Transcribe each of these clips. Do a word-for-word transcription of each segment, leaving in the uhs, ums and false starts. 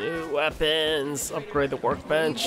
New weapons. Upgrade the workbench.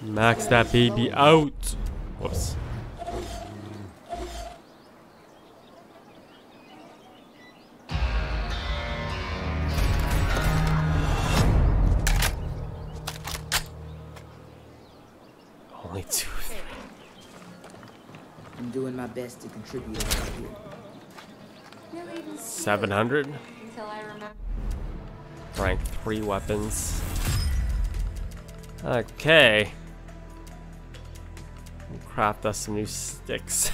Max that baby out. Whoops. Only two. I'm doing my best to contribute. seven hundred? Rank three weapons. Okay. We'll craft us some new sticks.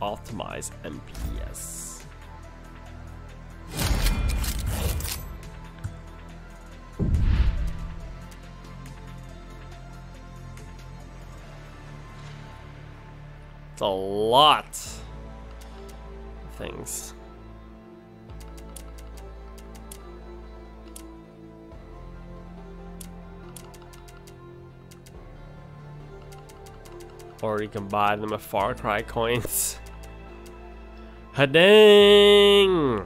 Optimize M P S. It's a lot of things. Or you can buy them at Far Cry coins. Ha-dang!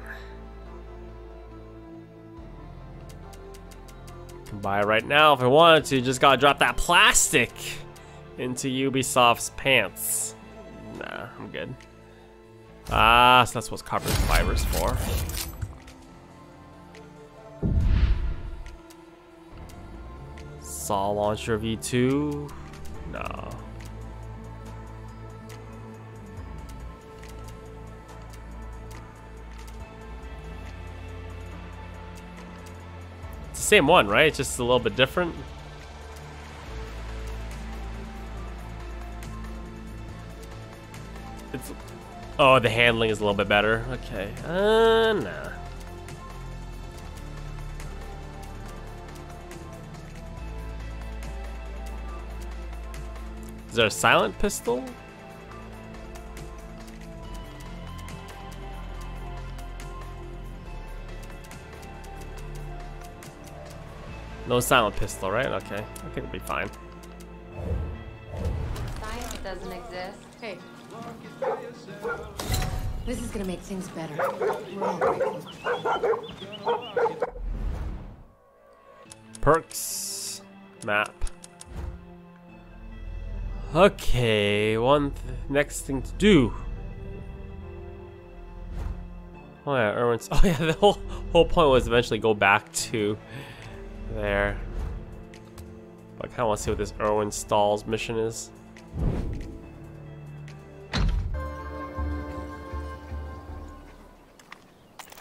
I can buy it right now if I wanted to. Just gotta drop that plastic into Ubisoft's pants. Nah, I'm good. Ah, so that's what copper fiber's for. Saw launcher V two? No. Same one, right? It's just a little bit different. It's oh, the handling is a little bit better. Okay, uh, nah. Is there a silent pistol? No silent pistol, right? Okay, I think it'll be fine. Science doesn't exist. Hey, this is gonna make things better. We're all right. Perks map. Okay, one th next thing to do. Oh yeah, Irwin's. Oh yeah, the whole whole point was eventually go back to. There. I kind of want to see what this Irwin Stahl's mission is.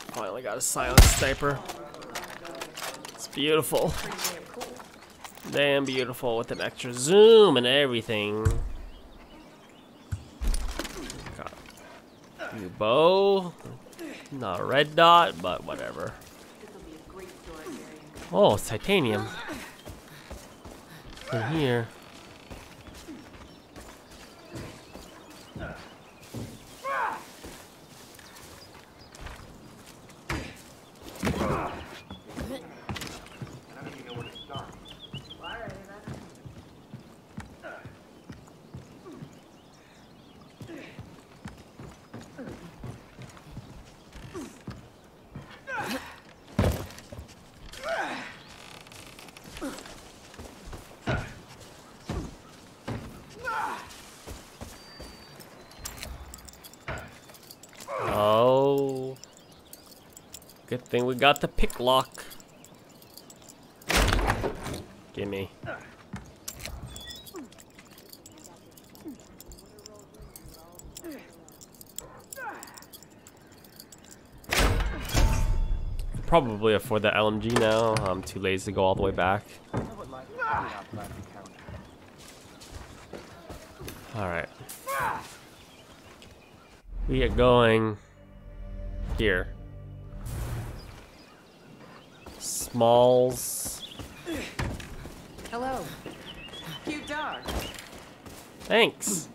Finally got a silent sniper. It's beautiful. Damn beautiful with an extra zoom and everything. Got a new bow. Not a red dot, but whatever. Oh, it's titanium. In here. Good thing we got the pick lock. Gimme. Probably afford the L M G now. I'm too lazy to go all the way back. Alright. We are going here. Smalls. Hello. Cute dog. Thanks.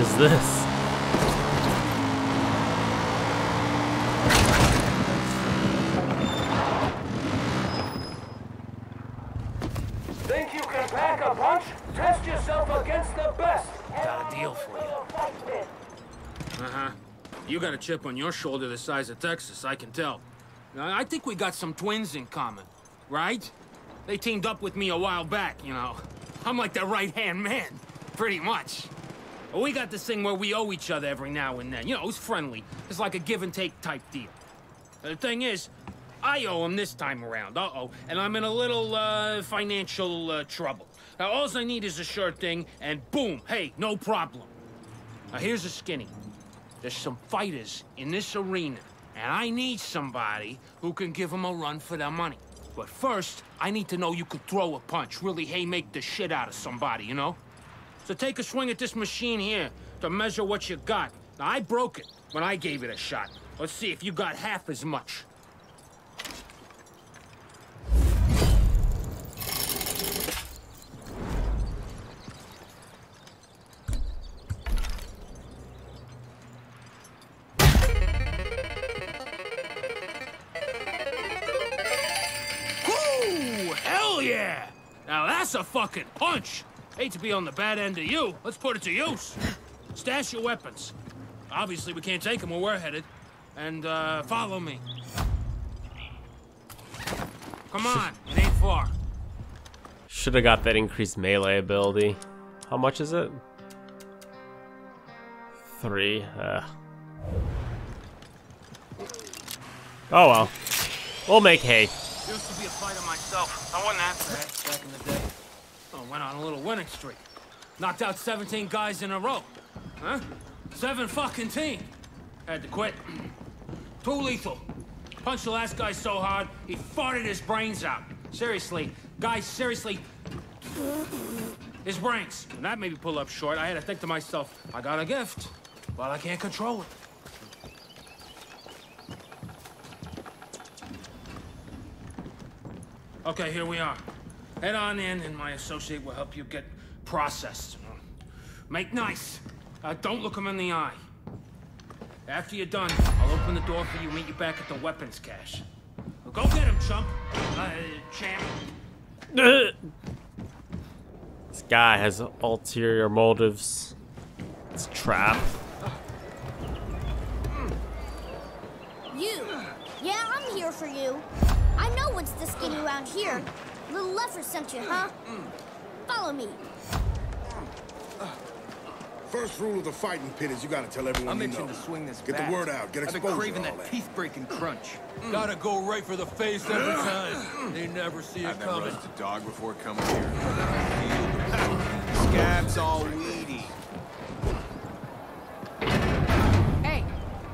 is this? Think you can pack a punch? Test yourself against the best. Got a deal for you. Uh-huh. You got a chip on your shoulder the size of Texas, I can tell. Now, I think we got some twins in common, right? They teamed up with me a while back, you know. I'm like their right-hand man, pretty much. But we got this thing where we owe each other every now and then. You know, it's friendly. It's like a give-and-take type deal. The thing is, I owe him this time around, uh-oh, and I'm in a little, uh, financial, uh, trouble. Now, all I need is a sure thing, and boom, hey, no problem. Now, here's a skinny. There's some fighters in this arena, and I need somebody who can give them a run for their money. But first, I need to know you could throw a punch, really hay-make the shit out of somebody, you know? So take a swing at this machine here to measure what you got. Now, I broke it when I gave it a shot. Let's see if you got half as much. Now that's a fucking punch! Hate to be on the bad end of you. Let's put it to use. Stash your weapons. Obviously, we can't take them where we're headed. And, uh, follow me. Come on, it ain't far. Should have got that increased melee ability. How much is it? Three. Ugh. Oh well. We'll make hay. Used to be a fighter myself. I wasn't after that back in the day. So I went on a little winning streak. Knocked out seventeen guys in a row. Huh? Seven fucking team. Had to quit. Too lethal. Punched the last guy so hard, he farted his brains out. Seriously. Guys, seriously. His brains. And that made me pull up short. I had to think to myself, I got a gift, but I can't control it. Okay, here we are. Head on in, and my associate will help you get processed. Make nice. Uh, don't look him in the eye. After you're done, I'll open the door for you, meet you back at the weapons cache. Well, go get him, chump. Uh, champ. This guy has ulterior motives. It's a trap. You. Yeah, I'm here for you. I know what's the skinny around here. Little leper sent you, huh? Follow me. First rule of the fighting pit is you gotta tell everyone you know. I mentioned to swing this bat. Get the word out. Get exposure. I've been craving that teeth-breaking crunch. Gotta go right for the face every time. They never see it coming. I never rushed a dog before coming here. Scabs all weedy. Hey,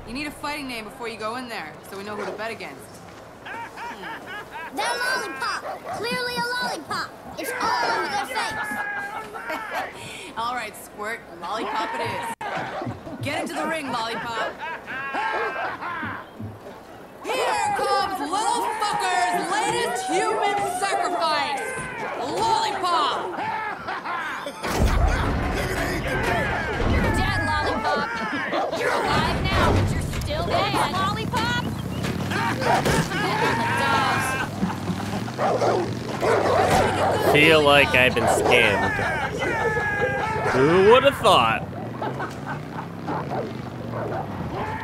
you need a fighting name before you go in there, so we know who to bet against. They're lollipop! Clearly a lollipop! It's all over their face! All right, Squirt. Lollipop it is. Get into the ring, Lollipop. Here comes little fucker's latest human sacrifice! Lollipop! Dead, Lollipop! You're alive now, but you're still dead! Lollipop! Feel like I've been scammed. Who would have thought?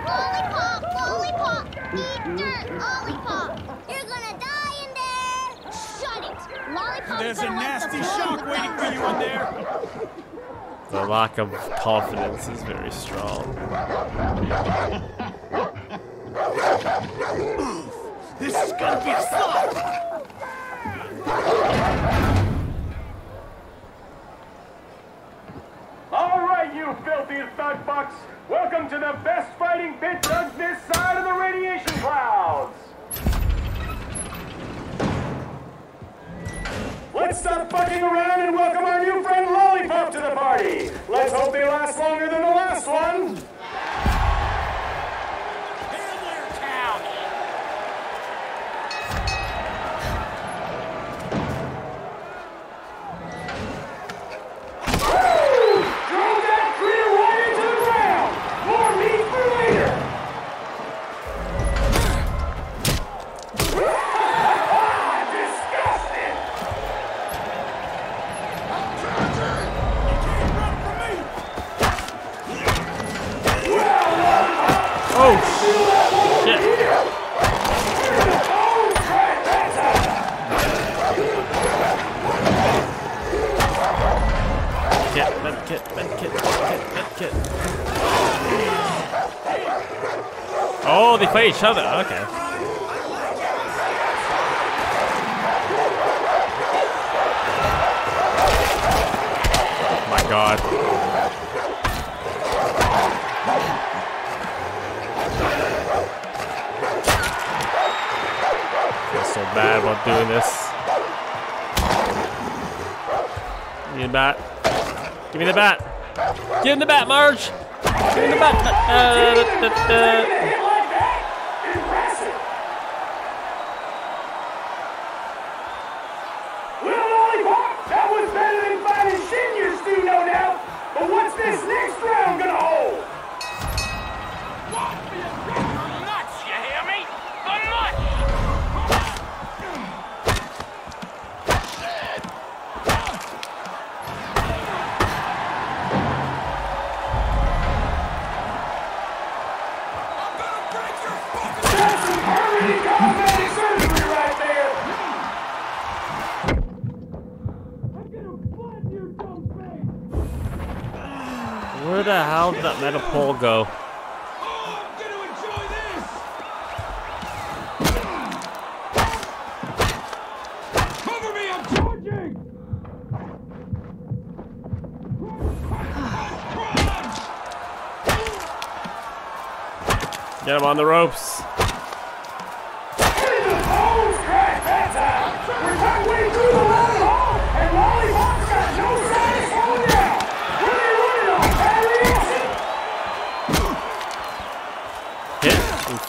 Lollipop, lollipop, eat dirt, lollipop. You're gonna die in there. Shut it, lollipop. There's a nasty shock waiting for you in there. The lack of confidence is very strong. This is gonna be a slot! All right, you filthy thug bucks! Welcome to the best fighting pit on this side of the radiation clouds! Let's stop fucking around and welcome our new friend Lollipop to the party! Let's hope they last longer than the last one! Oh, shit. Kit, med kit, med kit, med kit, med kit. Oh, they play each other. Okay. Oh my God. I feel so bad about doing this. Give me the bat. Give me the bat. Give him the bat, Marge. Give him the bat. Uh, uh, uh, uh, uh. Where the hell did that metal pole go? Oh, I'm gonna enjoy this. Cover me, I'm charging. Get him on the ropes.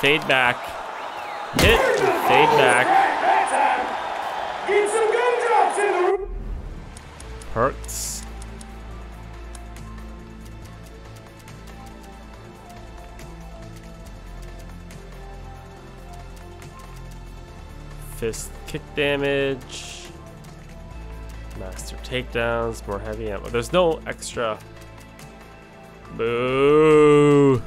Fade back. Hit. Fade back. Get some gumdrops in the room. Hurts. Fist kick damage. Master takedowns. More heavy ammo. There's no extra. Boo.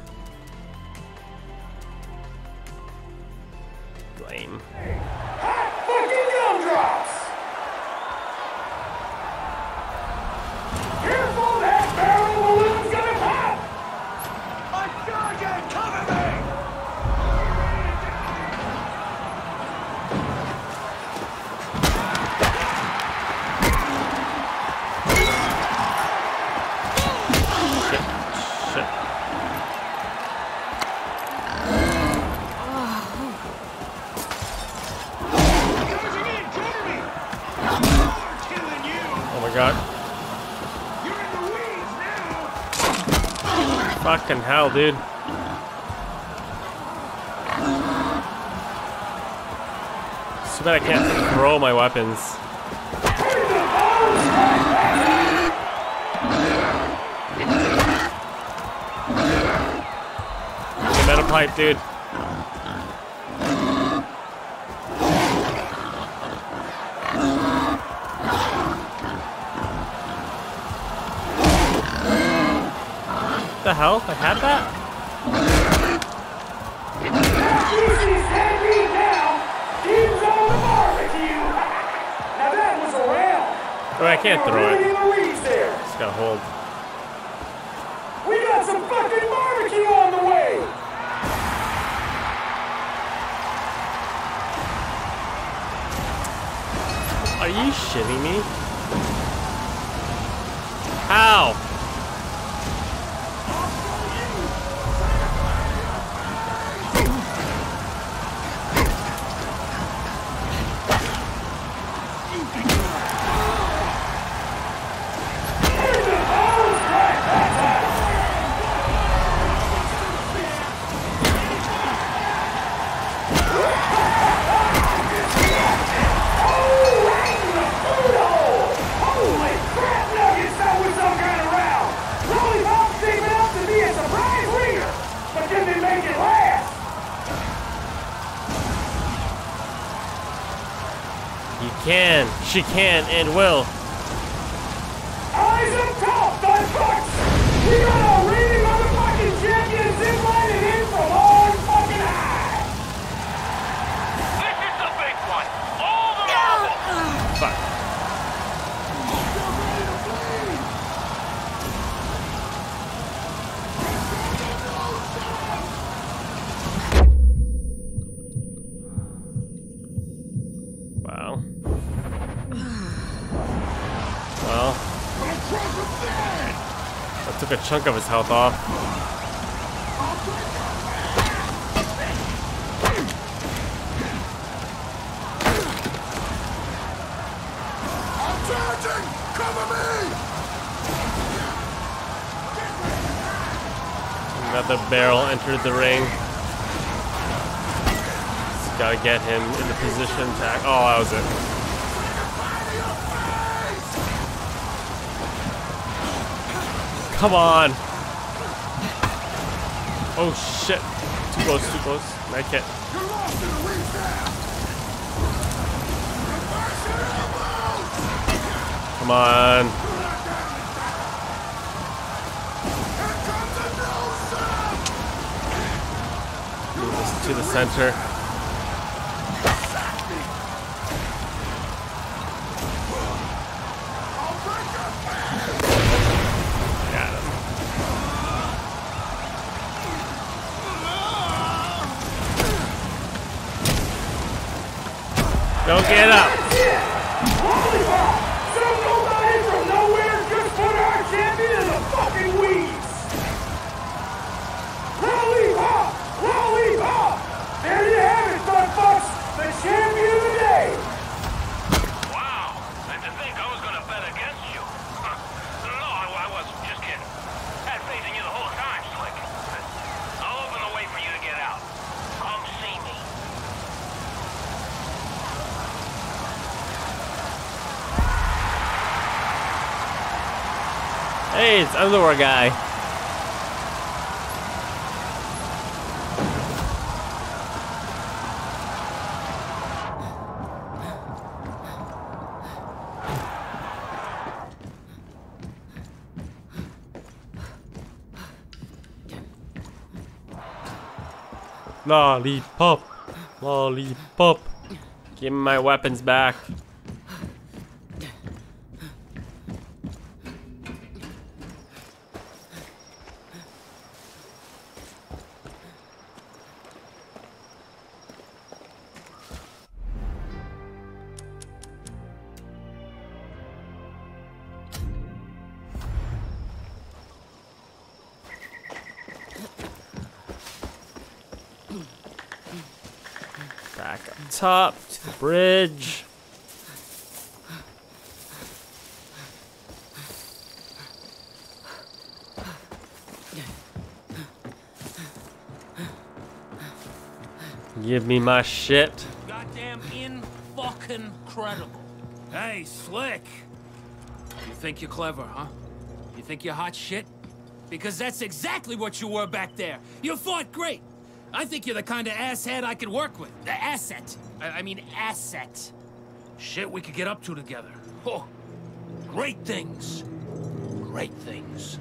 Fucking hell, dude. So that I can't throw my weapons. Okay, metal pipe, dude. The hell? I had that? Oh, I can't throw it. Just gotta hold. We got some fucking barbecue on the way. Are you shitting me? How? Can, she can, and will. Eyes up top, those bucks! We got our reigning motherfucking champions invited in from all took a chunk of his health off. I'm charging! Cover me! Another barrel entered the ring. Just gotta get him in the position to act. Oh, that was it. Come on! Oh shit! Too close, too close. I can't. Come on! Move this to the center. Don't get up! Hold him up! Some nobody from nowhere just put our champion in the fucking weeds! Roll him up! Roll him up! There you have it, fuckfucks! The champion of the day! Wow! And to think I was gonna bet against you. Huh. No, I wasn't. Just kidding. Had faith in you the whole time, Slick. I'll open the way for you to get out. Come see me. Hey, it's underwear guy. Lollipop, lollipop. Give me my weapons back. Top to the bridge. Give me my shit. Goddamn in-fucking-credible. Hey, Slick. You think you're clever, huh? You think you're hot shit? Because that's exactly what you were back there. You fought great. I think you're the kind of asshead I could work with. The asset. I, I mean, asset. Shit we could get up to together. Oh, great things. Great things.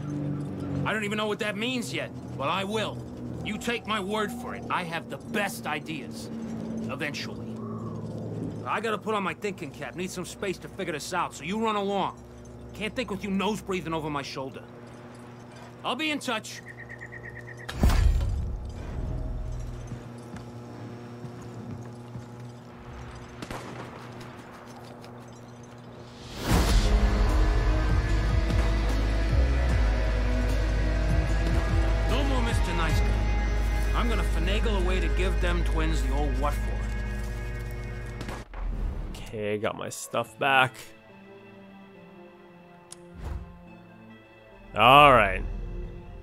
I don't even know what that means yet, but I will. You take my word for it. I have the best ideas. Eventually. I gotta put on my thinking cap. Need some space to figure this out, so you run along. Can't think with you nose breathing over my shoulder. I'll be in touch. Them twins the old what for. Okay, I got my stuff back. All right,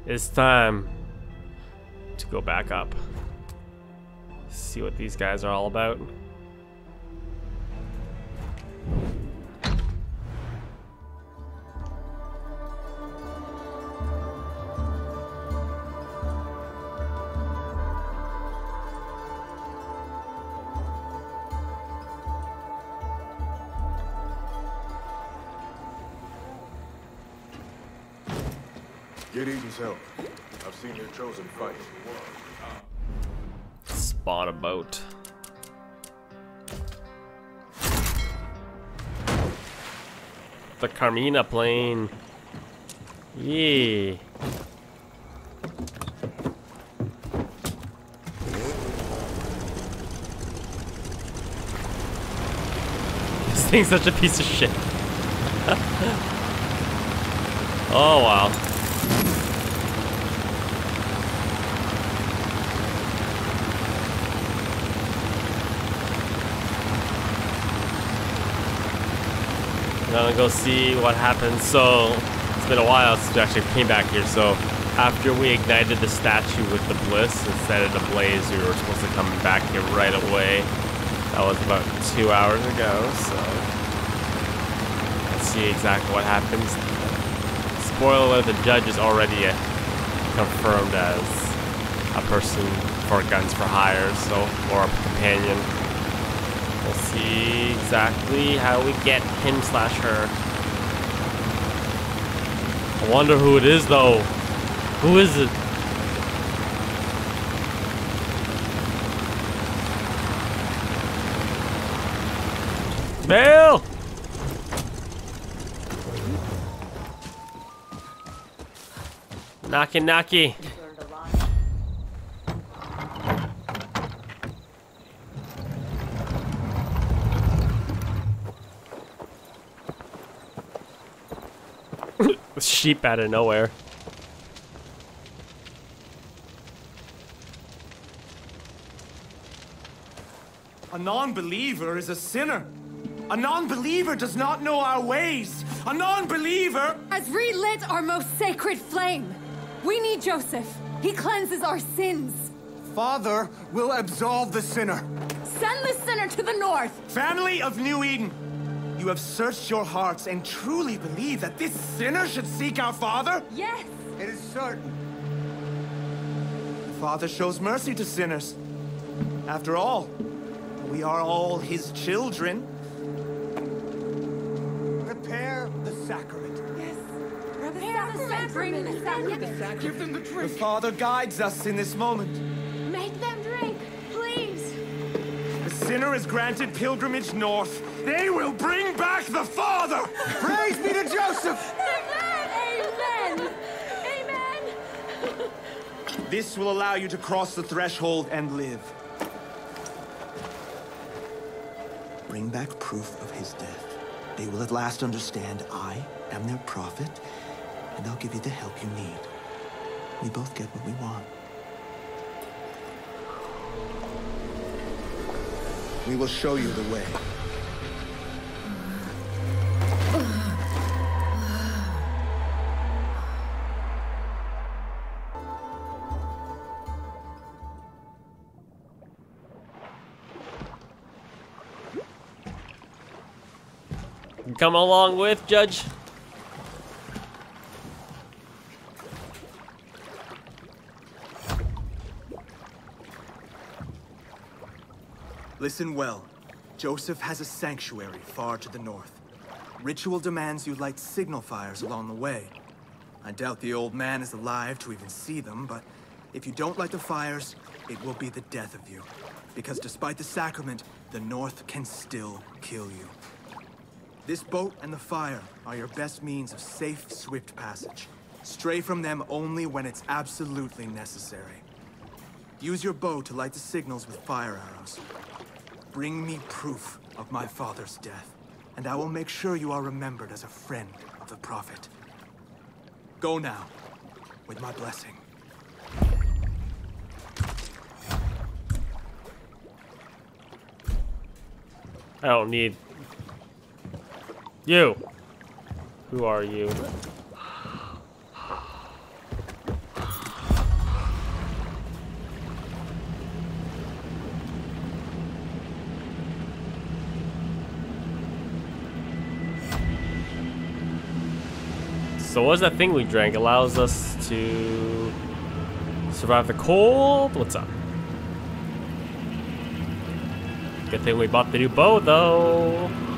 it's time to go back up, see what these guys are all about. Get Eden's help. I've seen your chosen fight. Spot a boat. The Carmina plane. Yeah. This thing's such a piece of shit. Oh wow. and I'm gonna go see what happens. So it's been a while since we actually came back here. So after we ignited the statue with the bliss instead of the blaze, we were supposed to come back here right away. That was about two hours ago, so let's see exactly what happens. Spoiler, the judge is already uh, confirmed as a person for guns for hire, so, or a companion. We'll see exactly how we get him slash her. I wonder who it is though. Who is it? Bail! Knocky knocky. Sheep out of nowhere. A non-believer is a sinner. A non-believer does not know our ways. A non-believer has relit our most sacred flame. We need Joseph. He cleanses our sins. Father will absolve the sinner. Send the sinner to the north. Family of New Eden, you have searched your hearts and truly believe that this sinner should seek our Father? Yes. It is certain. The Father shows mercy to sinners. After all, we are all his children. Prepare the sacrament. Yes. Prepare the sacrament. The sacrament. The sacrament. Give them the drink. The Father guides us in this moment. Make them drink, please. The sinner is granted pilgrimage north. They will bring back the Father. Praise be to Joseph. Amen. Amen. Amen. This will allow you to cross the threshold and live. Bring back proof of his death. They will at last understand I am their prophet, and I'll give you the help you need. We both get what we want. We will show you the way. Come along with Judge. Listen well. Joseph has a sanctuary far to the north. Ritual demands you light signal fires along the way. I doubt the old man is alive to even see them, but if you don't light the fires, it will be the death of you. Because despite the sacrament, the north can still kill you. This boat and the fire are your best means of safe, swift passage. Stray from them only when it's absolutely necessary. Use your bow to light the signals with fire arrows. Bring me proof of my father's death, and I will make sure you are remembered as a friend of the prophet. Go now, with my blessing. I don't need... You! Who are you? So what's that thing we drank? Allows us to survive the cold? What's up? Good thing we bought the new bow though.